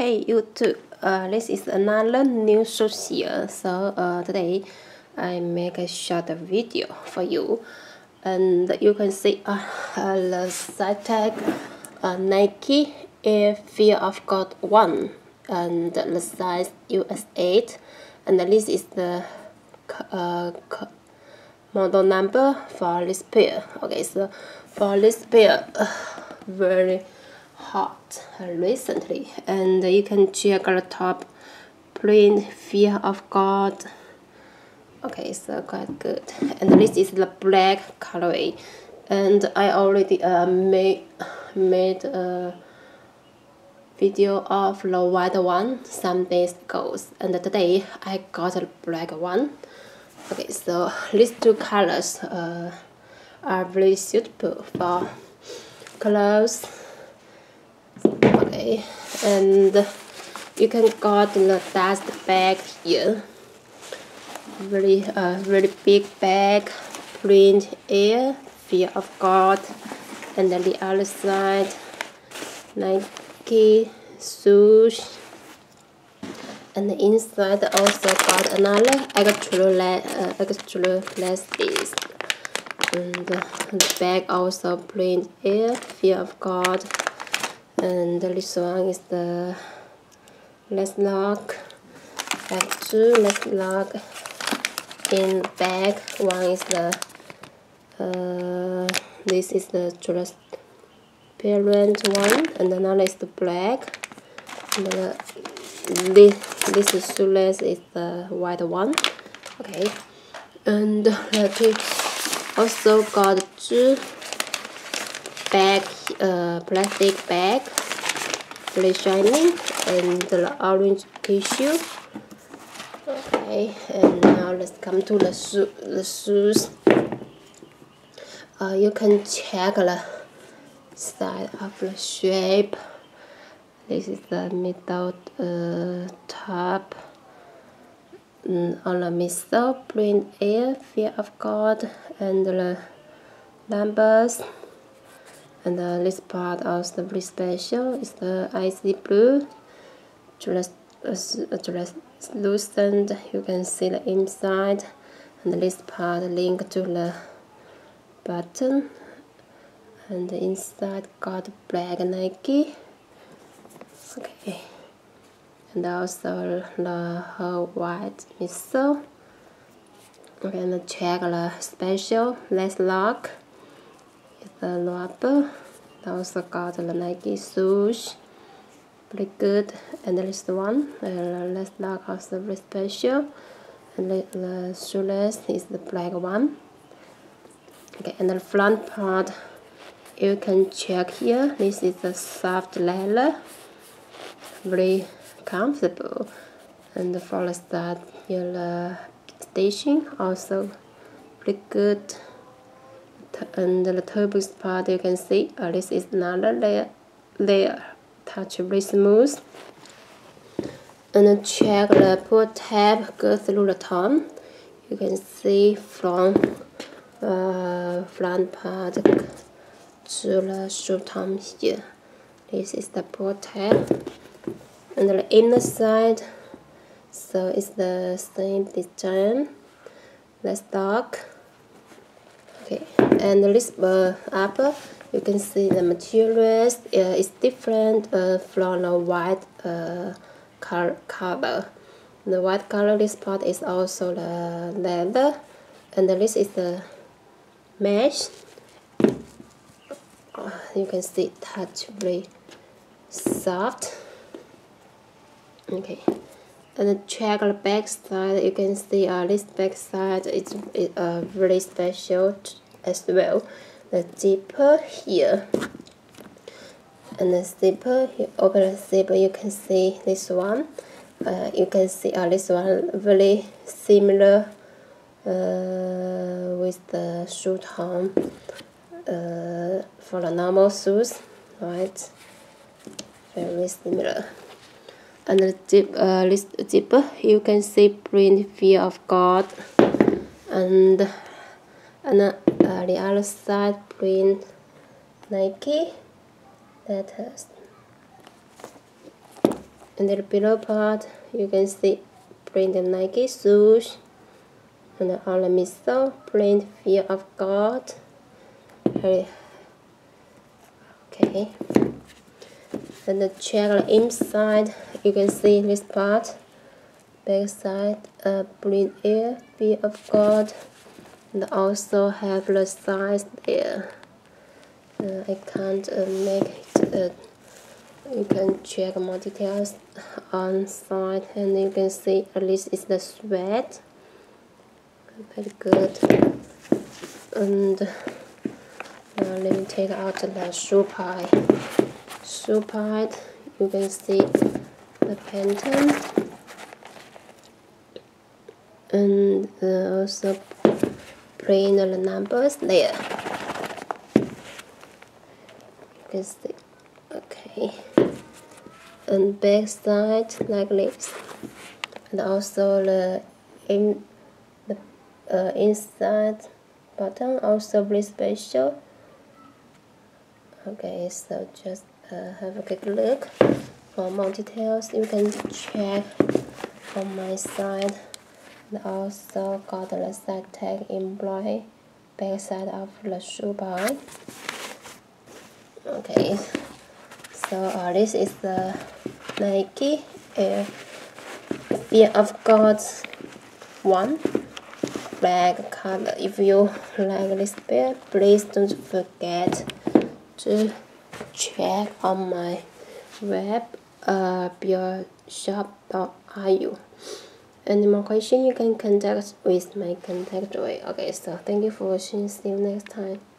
Hey YouTube, this is another new shoes here. So today I make a short video for you, and you can see the size tag Nike Air Fear of God 1 and the size US 8, and this is the model number for this pair. Okay, so for this pair, very hot recently, and you can check the top print, Fear of God. Okay, so quite good, and this is the black colorway, and I already made a video of the white one some days ago, and today I got a black one. Okay, so these two colors are really suitable for clothes. Okay, and you can got the dust bag here, really big bag, print Air Fear of God, and then the other side Nike swoosh, and the inside also got another extra plastic, and the bag also print Air Fear of God. And this one is the let's lock. I have two let's lock in bag. One is the this is the transparent one, and another is the black. And this is shoelace is the white one. Okay, and also got two bag, plastic bag, really shiny, and the orange tissue. Okay, and now let's come to the shoes. You can check the side of the shape. This is the middle top, and on the midsole print Air Fear of God, and the numbers. And this part of the really special is the icy blue, translucent. You can see the inside, and this part linked to the button, and the inside got black Nike. Okay, and also the whole white midsole. Okay, and check the special lace lock. The rubber, also got the Nike swoosh, pretty good. And this one, let's look at the really special, and the shoelace is the black one. Okay, and the front part, you can check here. This is the soft leather, very comfortable. And for the side, the stitching also pretty good. And the turbo part, you can see this is another layer, touch really smooth. And then check the pull tab, go through the thumb. You can see from front part to the shoe thumb here. This is the pull tab, and the inner side, so it's the same design. Let's dock. Okay, and this upper, you can see the materials is different from the white color. The white color, this part is also the leather, and this is the mesh. You can see touch very soft. Okay, and check the back side. You can see this back side is really special as well. The zipper here, and the zipper, you open the zipper, you can see this one. You can see this one really similar with the shoe thumb for the normal shoes, right? Very similar. And the zipper, you can see print Fear of God, and the other side print Nike letters. and the below part you can see print Nike swoosh, and the on the midsole print Fear of God. Okay, and check the inside, you can see this part, back side print Air Fear of God, and also have the size there. I can't make it. You can check more details on side, and you can see at least it's the sweat. Very good. And let me take out the shoe pie. Shoe pie, you can see the pattern, and also print the numbers there. You can see. Okay. And back side like this, and also the inside button also very special. Okay, so just have a quick look for more details. You can check on my side, and also got the side tag in black back side of the shoe bar. Okay, so this is the Nike Air Fear of God 1 black color. If you like this pair, please don't forget to check on my web beyourshop.ru. Any more questions you can contact with my contact way. Okay, so thank you for watching. See you next time.